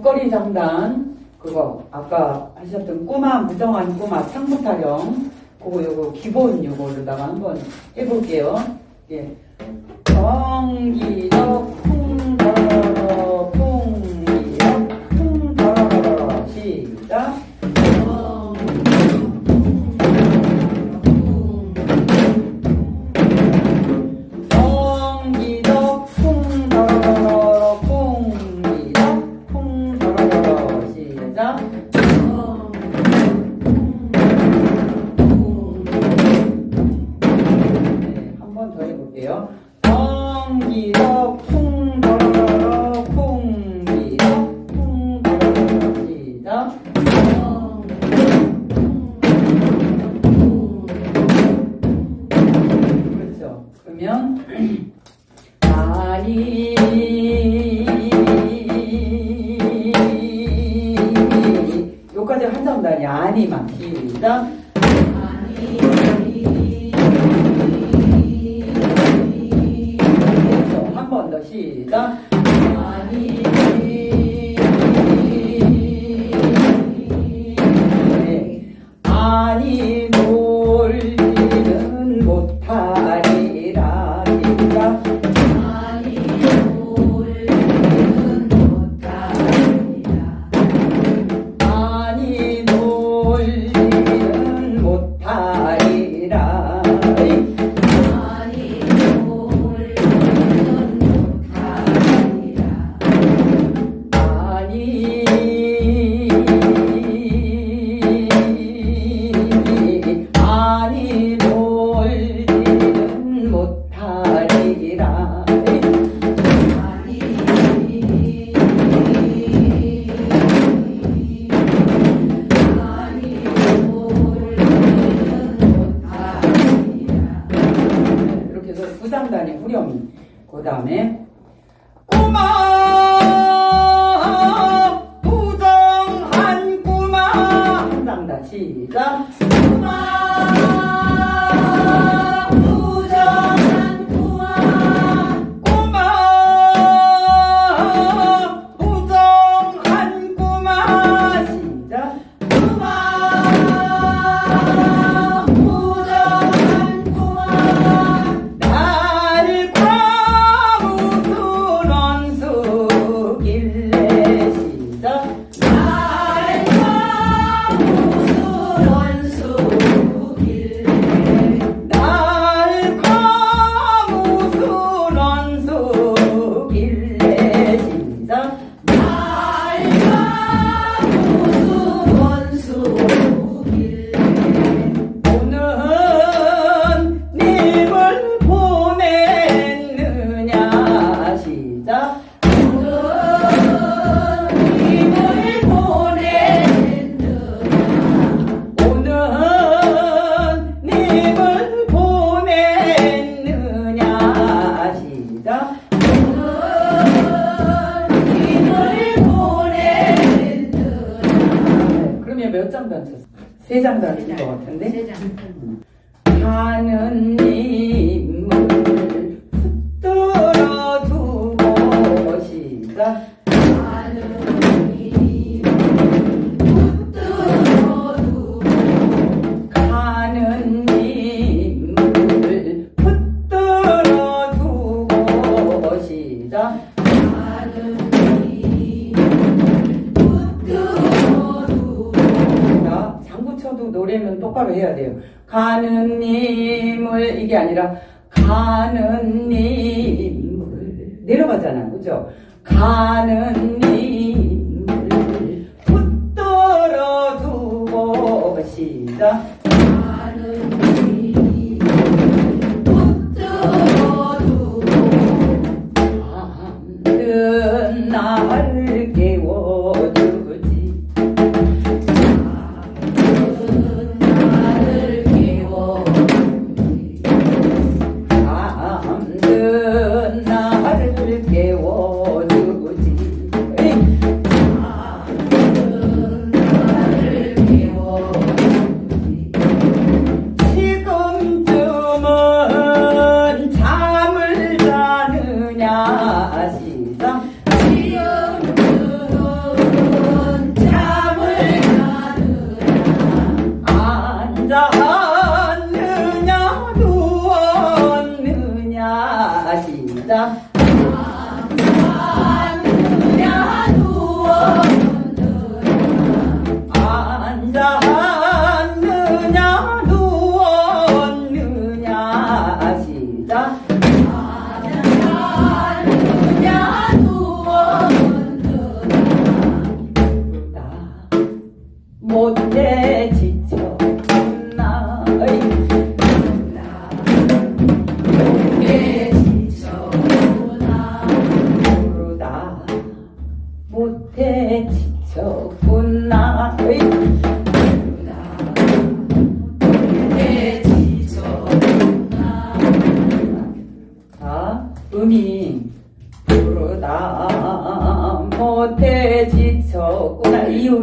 굿거리 장단, 그거, 아까 하셨던 꼬마, 무정한 꼬마, 창부타령, 그거 요거, 기본 요거로다가 한번 해볼게요. 예. 정기적 풍더러, 풍기적 풍더러, 시작.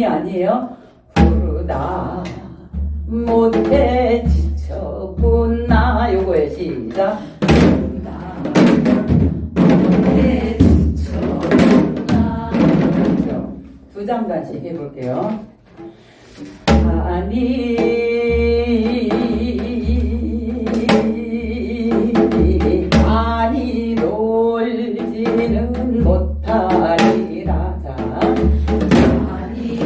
몸이 아니에요. 부르다 못해 지쳐분나 요거예요. 시작. 못해 지쳐분나. 두 장단씩 해볼게요. 아니 놀지는 못하리라. 자, 아니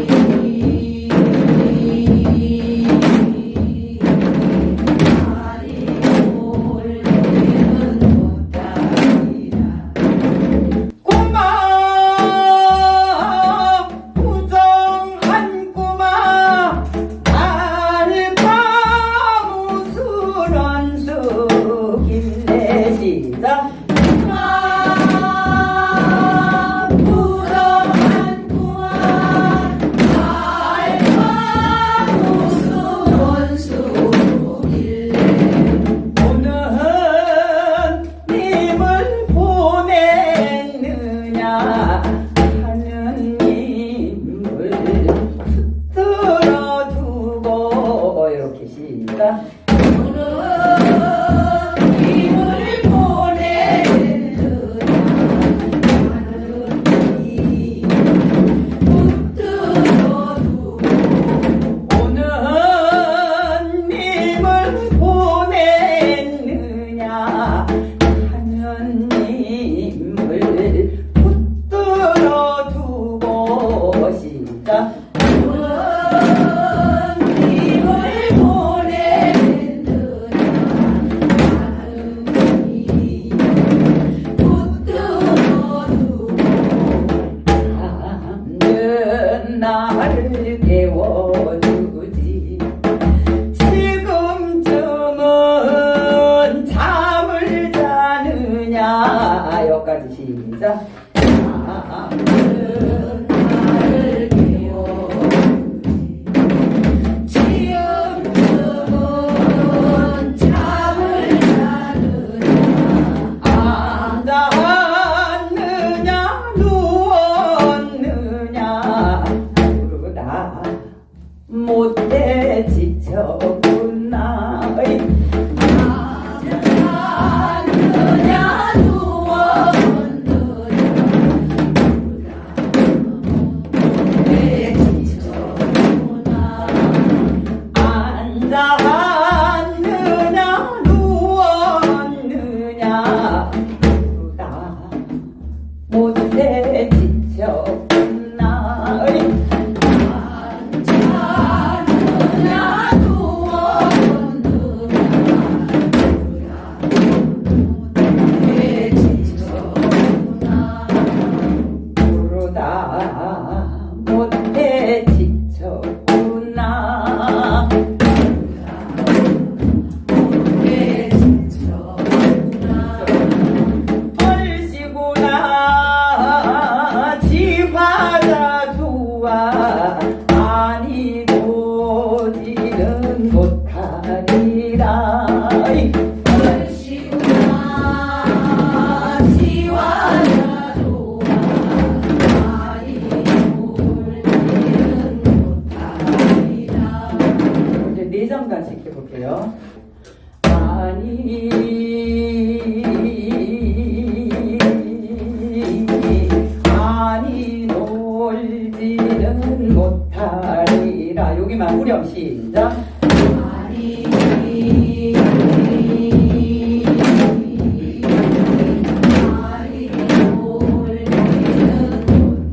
놀지는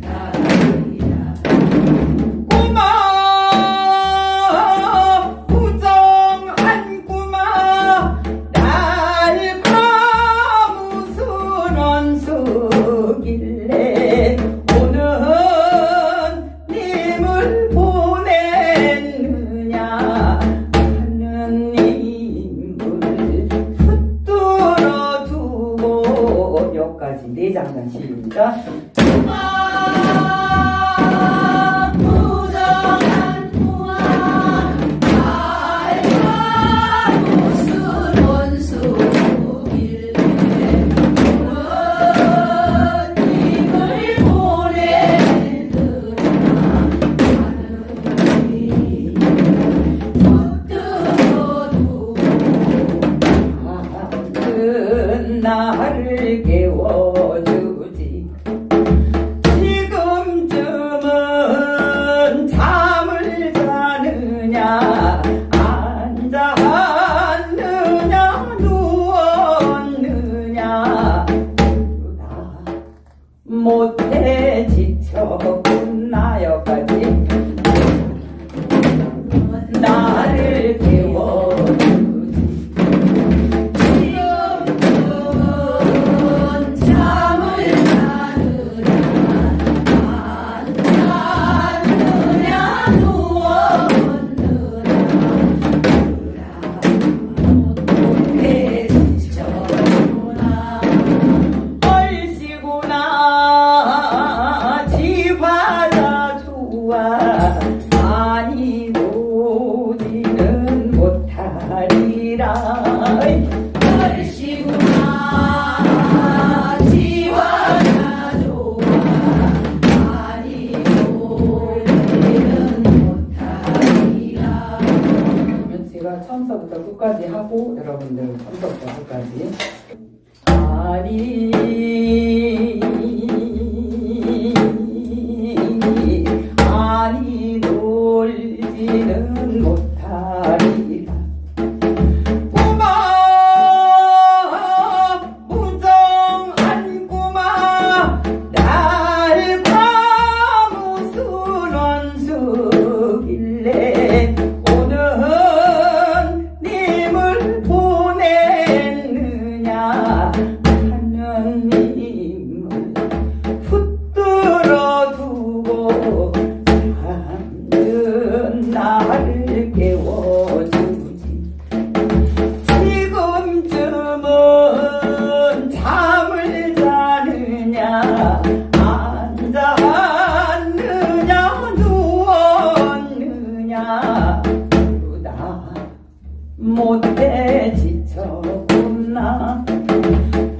못하리라. 꼬마 부정한 꼬마 알바 무슨 원수길래 시작. 하느냐 앉아 하느냐 누웠느냐 누구나 못해 지쳐 굽나여까지 나를 깨워 까지 하고 여러분들 처음부터 끝까지 아니 놀지는 못하리라 꼬마 무정한 꼬마 날과 무슨 원수길래 오늘 나를 깨워주지 지금쯤은 잠을 자느냐 앉아 왔느냐 누웠느냐 그러다 못해 지쳤구나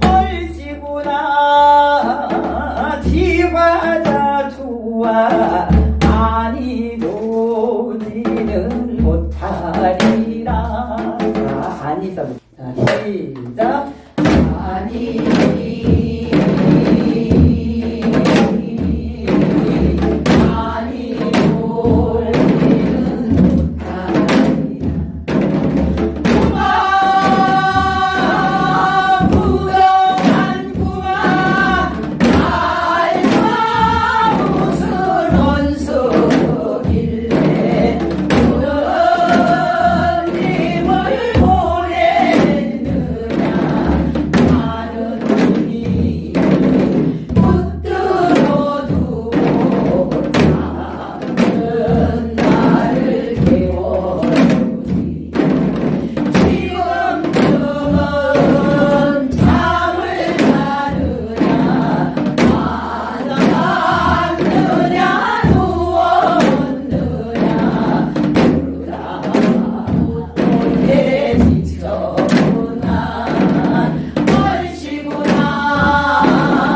얼씨구나 지화자 좋아 아니 노지는 못하리라 아니 써도 자 시작 아니 노지는 못하리라 꼬마 부정한 꼬마 날과 무슨 원수 길래 오늘 님을 보냈느냐 많은 님이 붙들어 두고 나는 나를 깨워주지 지금쯤은 잠을 자느냐 앉아 왔느냐 누웠느냐 그러다 못해 지쳤구나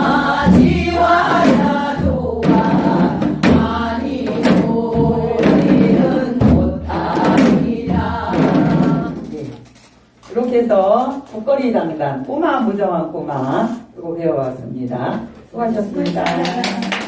얼씨구나 지와야 좋아 아니 우리는 못하리라 이렇게 해서 굿거리 장단 꼬마 무정한 꼬마 이거 배워왔습니다. 수고하셨습니다.